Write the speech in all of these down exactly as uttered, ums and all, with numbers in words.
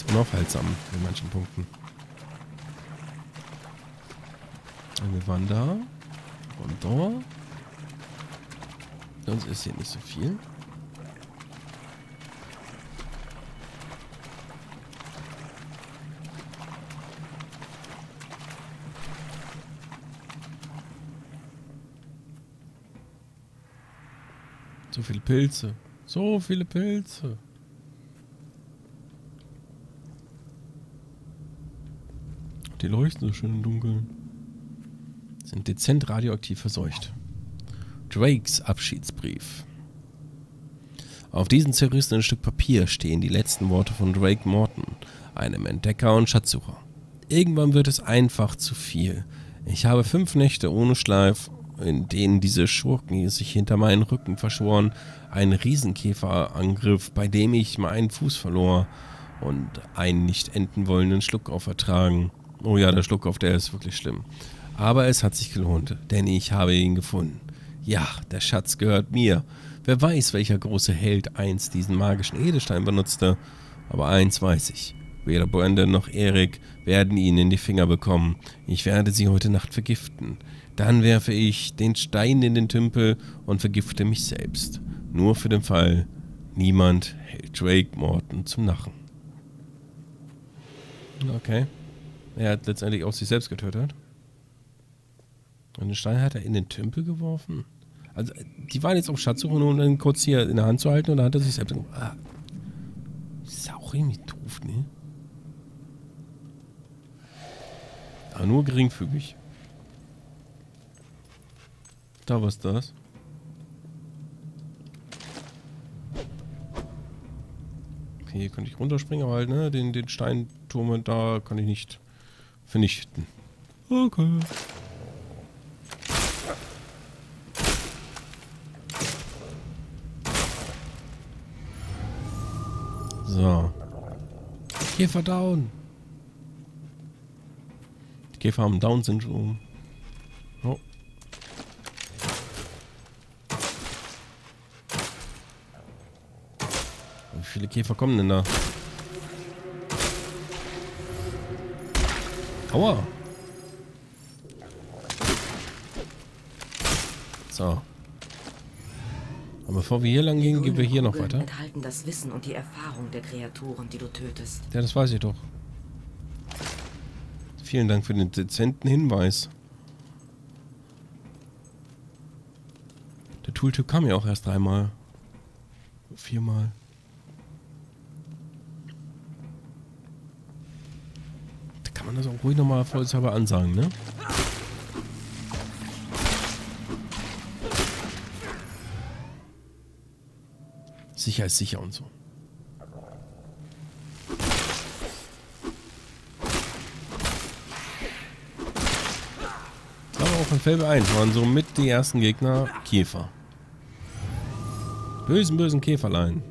ist unaufhaltsam in manchen Punkten. Eine Wander. Rondon. Sonst ist hier nicht so viel. So viele Pilze. So viele Pilze. Die leuchten so schön im Dunkeln. Sind dezent radioaktiv verseucht. Drakes Abschiedsbrief. Auf diesem zerrissenen Stück Papier stehen die letzten Worte von Drake Morton, einem Entdecker und Schatzsucher. Irgendwann wird es einfach zu viel. Ich habe fünf Nächte ohne Schlaf, in denen diese Schurken sich hinter meinen Rücken verschworen, einen Riesenkäferangriff, bei dem ich meinen Fuß verlor und einen nicht enden wollenden Schluckauf ertragen. Oh ja, der Schluckauf, der ist wirklich schlimm. Aber es hat sich gelohnt, denn ich habe ihn gefunden. Ja, der Schatz gehört mir. Wer weiß, welcher große Held einst diesen magischen Edelstein benutzte. Aber eins weiß ich. Weder Brandon noch Eric werden ihn in die Finger bekommen. Ich werde sie heute Nacht vergiften. Dann werfe ich den Stein in den Tümpel und vergifte mich selbst. Nur für den Fall, niemand hält Drake Morton zum Narren. Okay. Er hat letztendlich auch sich selbst getötet. Und den Stein hat er in den Tümpel geworfen. Also, die waren jetzt auf Schatzsuche, nur um dann kurz hier in der Hand zu halten, und dann hat er sich selbst geworfen. Ah. Das ist auch irgendwie doof, ne? Aber nur geringfügig. Da war's das. Okay, hier könnte ich runterspringen, aber halt, ne? Den, den Steinturm da kann ich nicht vernichten. Okay. So. Käfer down. Die Käfer haben Down-Syndrom. Oh. Wie viele Käfer kommen denn da? Aua. So. Und bevor wir hier lang gehen, gehen wir hier noch weiter. Enthalten das Wissen und die Erfahrung der Kreaturen, die du tötest. Ja, das weiß ich doch. Vielen Dank für den dezenten Hinweis. Der Tooltip kam ja auch erst dreimal. Viermal. Da kann man das auch ruhig nochmal vorsichtshalber ansagen, ne? Sicher ist sicher und so. Aber auch in Fable eins waren somit die ersten Gegner Käfer. Bösen, bösen Käferlein.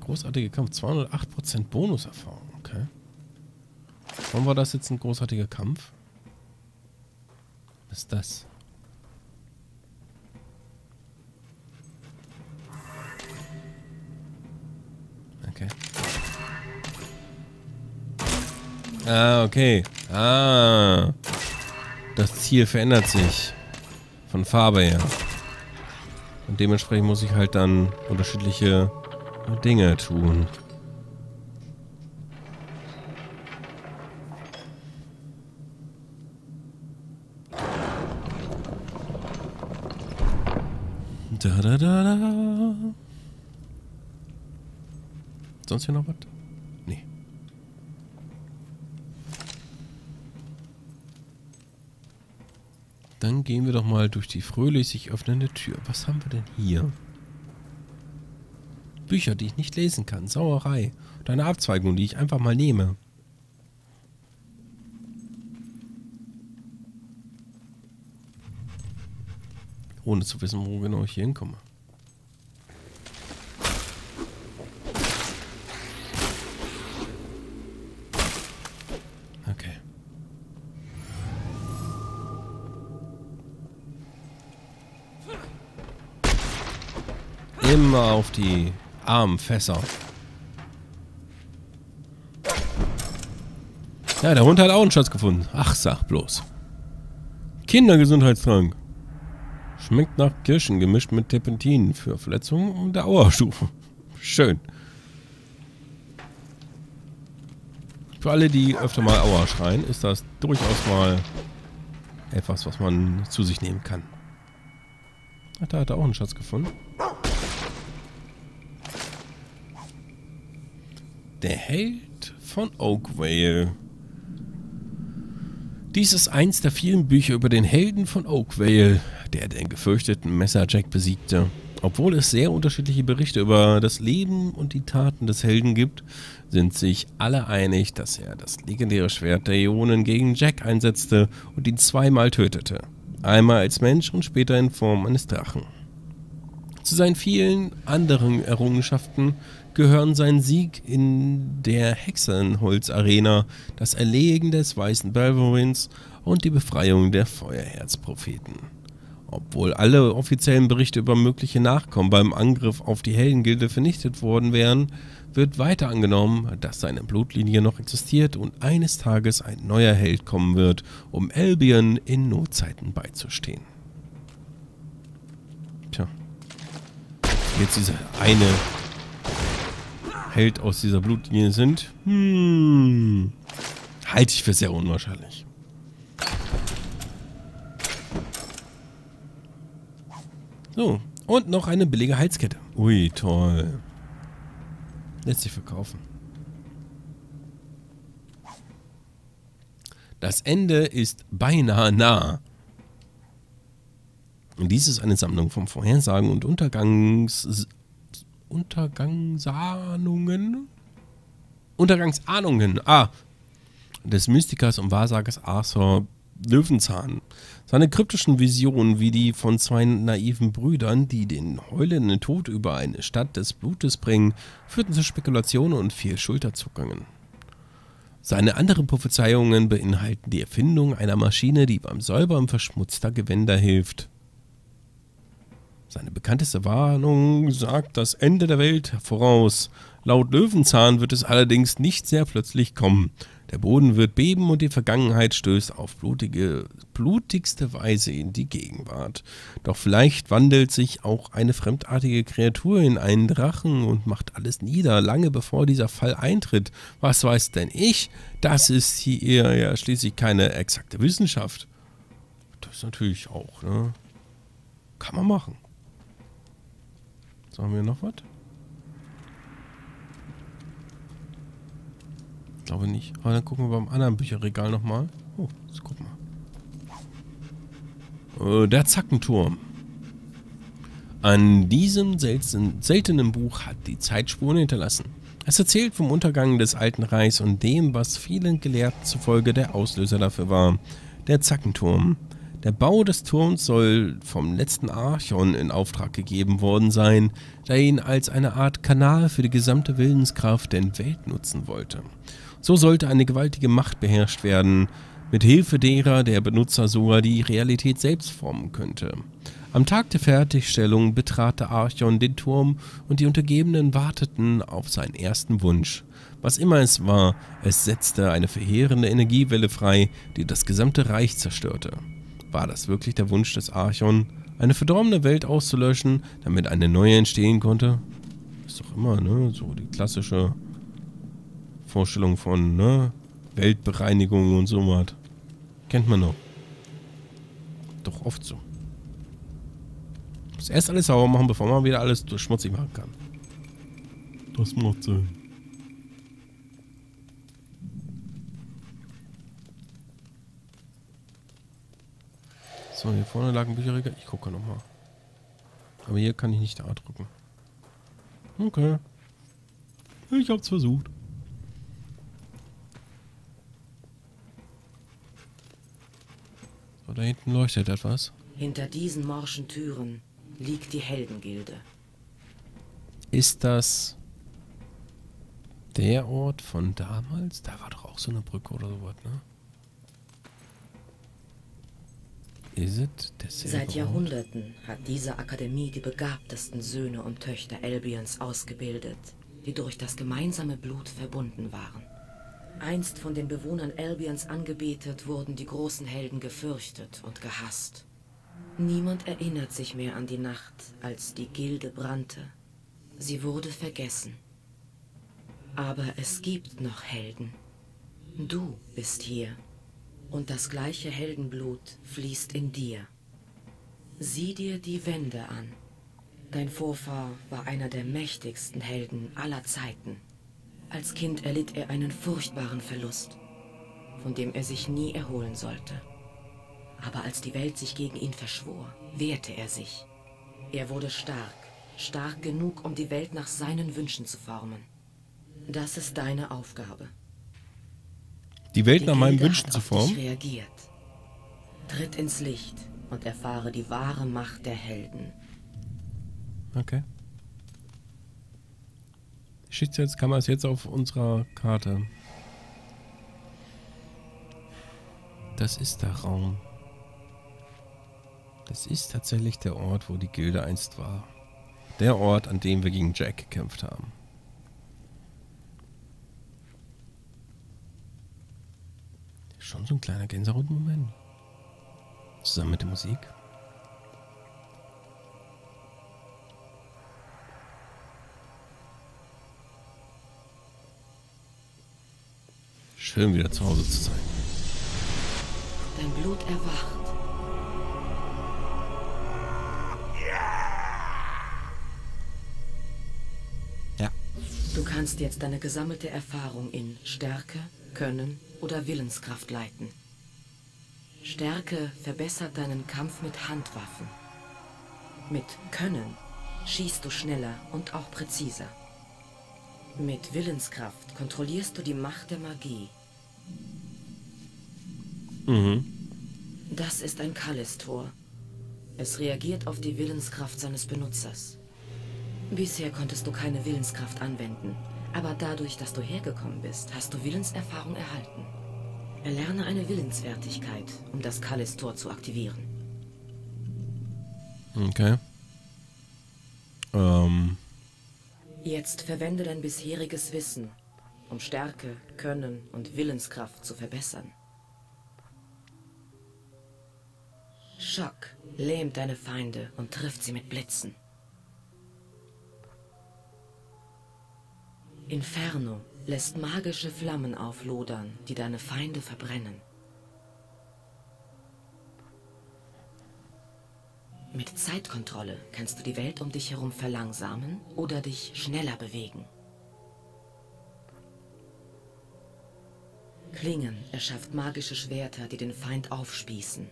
Großartiger Kampf. zweihundertacht Prozent Bonuserfahrung. Okay. Warum war das jetzt ein großartiger Kampf? Was ist das? Okay. Ah, okay. Ah. Das Ziel verändert sich. Von Farbe her. Und dementsprechend muss ich halt dann unterschiedliche Dinge tun. Da da da da. Sonst hier noch was? Nee. Dann gehen wir doch mal durch die fröhlich sich öffnende Tür. Was haben wir denn hier? Bücher, die ich nicht lesen kann. Sauerei. Und eine Abzweigung, die ich einfach mal nehme. Ohne zu wissen, wo genau ich hier hinkomme. Immer auf die armen Fässer. Ja, der Hund hat auch einen Schatz gefunden. Ach, sag bloß. Kindergesundheitstrank. Schmeckt nach Kirschen, gemischt mit Terpentin für Verletzungen und Dauerstufe. Schön. Für alle, die öfter mal Aua schreien, ist das durchaus mal etwas, was man zu sich nehmen kann. Ach, da hat er auch einen Schatz gefunden. Der Held von Oakvale. Dies ist eins der vielen Bücher über den Helden von Oakvale, der den gefürchteten Messer Jack besiegte. Obwohl es sehr unterschiedliche Berichte über das Leben und die Taten des Helden gibt, sind sich alle einig, dass er das legendäre Schwert der Äonen gegen Jack einsetzte und ihn zweimal tötete. Einmal als Mensch und später in Form eines Drachen. Zu seinen vielen anderen Errungenschaften gehören sein Sieg in der Hexenholzarena, das Erlegen des weißen Balverins und die Befreiung der Feuerherzpropheten. Obwohl alle offiziellen Berichte über mögliche Nachkommen beim Angriff auf die Heldengilde vernichtet worden wären, wird weiter angenommen, dass seine Blutlinie noch existiert und eines Tages ein neuer Held kommen wird, um Albion in Notzeiten beizustehen. Tja. Jetzt dieser eine Held aus dieser Blutlinie sind, hm, halte ich für sehr unwahrscheinlich. So, und noch eine billige Halskette. Ui, toll. Lässt sich verkaufen. Das Ende ist beinahe nah. Und dies ist eine Sammlung von Vorhersagen und Untergangs... Untergangsahnungen? Untergangsahnungen, ah! Des Mystikers und Wahrsagers Arthur Löwenzahn. Seine kryptischen Visionen wie die von zwei naiven Brüdern, die den heulenden Tod über eine Stadt des Blutes bringen, führten zu Spekulationen und viel Schulterzuckungen. Seine anderen Prophezeiungen beinhalten die Erfindung einer Maschine, die beim Säubern verschmutzter Gewänder hilft. Seine bekannteste Warnung sagt das Ende der Welt voraus. Laut Löwenzahn wird es allerdings nicht sehr plötzlich kommen. Der Boden wird beben und die Vergangenheit stößt auf blutige, blutigste Weise in die Gegenwart. Doch vielleicht wandelt sich auch eine fremdartige Kreatur in einen Drachen und macht alles nieder, lange bevor dieser Fall eintritt. Was weiß denn ich? Das ist hier ja schließlich keine exakte Wissenschaft. Das natürlich auch, ne? Kann man machen. So, haben wir noch was? Ich glaube nicht. Aber dann gucken wir beim anderen Bücherregal nochmal. Oh, jetzt guck mal. Äh, der Zackenturm. An diesem selten, seltenen Buch hat die Zeit Spuren hinterlassen. Es erzählt vom Untergang des Alten Reichs und dem, was vielen Gelehrten zufolge der Auslöser dafür war. Der Zackenturm. Der Bau des Turms soll vom letzten Archon in Auftrag gegeben worden sein, der ihn als eine Art Kanal für die gesamte Willenskraft der Welt nutzen wollte. So sollte eine gewaltige Macht beherrscht werden, mit Hilfe derer der Benutzer sogar die Realität selbst formen könnte. Am Tag der Fertigstellung betrat der Archon den Turm und die Untergebenen warteten auf seinen ersten Wunsch. Was immer es war, es setzte eine verheerende Energiewelle frei, die das gesamte Reich zerstörte. War das wirklich der Wunsch des Archon, eine verdorbene Welt auszulöschen, damit eine neue entstehen konnte? Ist doch immer, ne, so die klassische Vorstellung von, ne, Weltbereinigung und so was. Kennt man noch. Doch oft so. Muss erst alles sauber machen, bevor man wieder alles schmutzig machen kann. Das macht Sinn. So, hier vorne lag ein Bücherregal. Ich gucke nochmal. Aber hier kann ich nicht A drücken. Okay. Ich hab's versucht. So, da hinten leuchtet etwas. Hinter diesen morschen Türen liegt die Heldengilde. Ist das der Ort von damals? Da war doch auch so eine Brücke oder sowas, ne? Seit Jahrhunderten hat diese Akademie die begabtesten Söhne und Töchter Albions ausgebildet, die durch das gemeinsame Blut verbunden waren. Einst von den Bewohnern Albions angebetet, wurden die großen Helden gefürchtet und gehasst. Niemand erinnert sich mehr an die Nacht, als die Gilde brannte. Sie wurde vergessen. Aber es gibt noch Helden. Du bist hier. Und das gleiche Heldenblut fließt in dir. Sieh dir die Wände an. Dein Vorfahr war einer der mächtigsten Helden aller Zeiten. Als Kind erlitt er einen furchtbaren Verlust, von dem er sich nie erholen sollte. Aber als die Welt sich gegen ihn verschwor, wehrte er sich. Er wurde stark, stark genug, um die Welt nach seinen Wünschen zu formen. Das ist deine Aufgabe. Die Welt nach meinen Wünschen zu formen? Die Gilde hat auf dich reagiert. Tritt ins Licht und erfahre die wahre Macht der Helden. Okay. Die Schicksalskammer ist jetzt auf unserer Karte. Das ist der Raum. Das ist tatsächlich der Ort, wo die Gilde einst war. Der Ort, an dem wir gegen Jack gekämpft haben. Schon so ein kleiner Gänsehaut-Moment. Zusammen mit der Musik. Schön, wieder zu Hause zu sein. Dein Blut erwacht. Ja. Du kannst jetzt deine gesammelte Erfahrung in Stärke, Können oder Willenskraft leiten. Stärke verbessert deinen Kampf mit Handwaffen. Mit Können schießt du schneller und auch präziser. Mit Willenskraft kontrollierst du die Macht der Magie. Mhm. Das ist ein Kallistor. Es reagiert auf die Willenskraft seines Benutzers. Bisher konntest du keine Willenskraft anwenden, aber dadurch, dass du hergekommen bist, hast du Willenserfahrung erhalten. Erlerne eine Willenswertigkeit, um das Kallistor zu aktivieren. Okay. Ähm. Jetzt verwende dein bisheriges Wissen, um Stärke, Können und Willenskraft zu verbessern. Schock lähmt deine Feinde und trifft sie mit Blitzen. Inferno lässt magische Flammen auflodern, die deine Feinde verbrennen. Mit Zeitkontrolle kannst du die Welt um dich herum verlangsamen oder dich schneller bewegen. Klingen erschafft magische Schwerter, die den Feind aufspießen.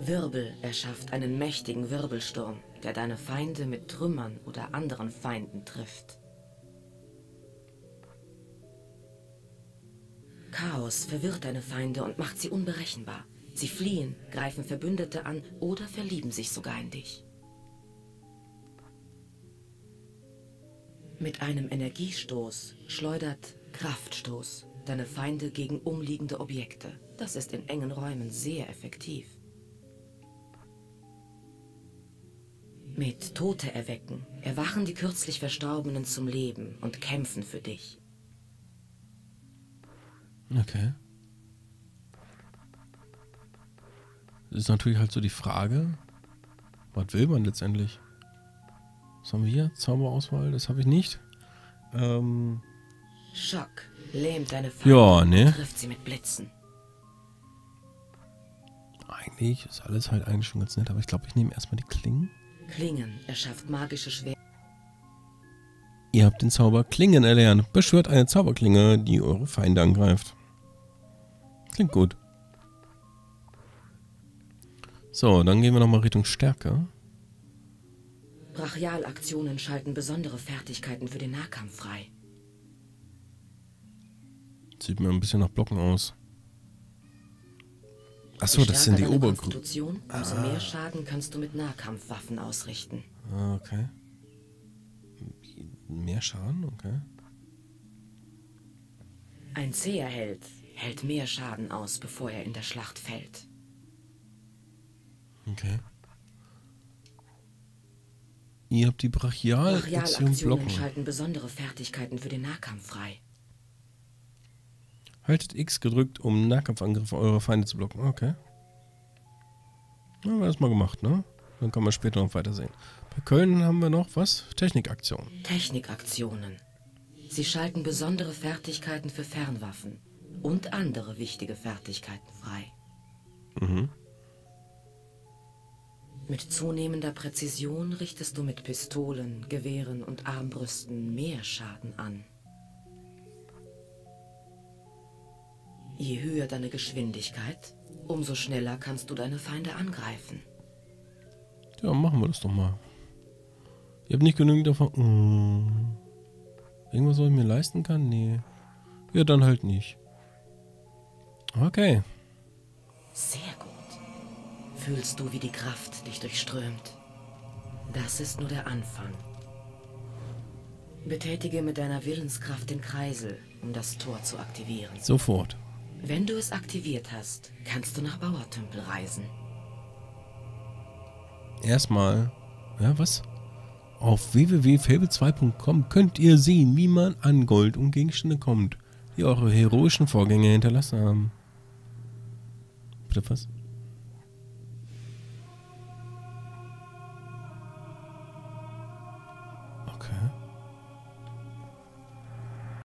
Wirbel erschafft einen mächtigen Wirbelsturm, der deine Feinde mit Trümmern oder anderen Feinden trifft. Chaos verwirrt deine Feinde und macht sie unberechenbar. Sie fliehen, greifen Verbündete an oder verlieben sich sogar in dich. Mit einem Energiestoß schleudert Kraftstoß deine Feinde gegen umliegende Objekte. Das ist in engen Räumen sehr effektiv. Mit Tote erwecken erwachen die kürzlich Verstorbenen zum Leben und kämpfen für dich. Okay. Das ist natürlich halt so die Frage, was will man letztendlich? Was haben wir? Zauberauswahl? Das habe ich nicht. Ähm. Schock lähmt deine Feinde, ja, ne? Und trifft sie mit Blitzen. Eigentlich ist alles halt eigentlich schon ganz nett, aber ich glaube, ich nehme erstmal die Klingen. Klingen erschafft magische Schwerter. Ihr habt den Zauber Klingen erlernt. Beschwört eine Zauberklinge, die eure Feinde angreift. Klingt gut. So, dann gehen wir nochmal Richtung Stärke. Brachialaktionen schalten besondere Fertigkeiten für den Nahkampf frei. Sieht mir ein bisschen nach Blocken aus. Achso, das sind die Obergruppen. Umso mehr Schaden kannst du mit Nahkampfwaffen ausrichten. Ah, okay. Mehr Schaden? Okay. Ein zäher Held hält mehr Schaden aus, bevor er in der Schlacht fällt. Okay. Ihr habt die Brachialaktionen blocken. Schalten besondere Fertigkeiten für den Nahkampf frei. Haltet X gedrückt, um Nahkampfangriffe eurer Feinde zu blocken. Okay. Dann haben wir das mal gemacht, ne? Dann kann man später noch weitersehen. Bei Köln haben wir noch was? Technikaktionen. Technikaktionen. Sie schalten besondere Fertigkeiten für Fernwaffen und andere wichtige Fertigkeiten frei. Mhm. Mit zunehmender Präzision richtest du mit Pistolen, Gewehren und Armbrüsten mehr Schaden an. Je höher deine Geschwindigkeit, umso schneller kannst du deine Feinde angreifen. Ja, machen wir das doch mal. Ich habe nicht genügend davon... Hm. Irgendwas, was ich mir leisten kann? Nee. Ja, dann halt nicht. Okay. Sehr gut. Fühlst du, wie die Kraft dich durchströmt? Das ist nur der Anfang. Betätige mit deiner Willenskraft den Kreisel, um das Tor zu aktivieren. Sofort. Wenn du es aktiviert hast, kannst du nach Bauertümpel reisen. Erstmal, ja was? Auf w w w punkt fable zwei punkt com könnt ihr sehen, wie man an Gold und Gegenstände kommt, die eure heroischen Vorgänger hinterlassen haben. Bitte was?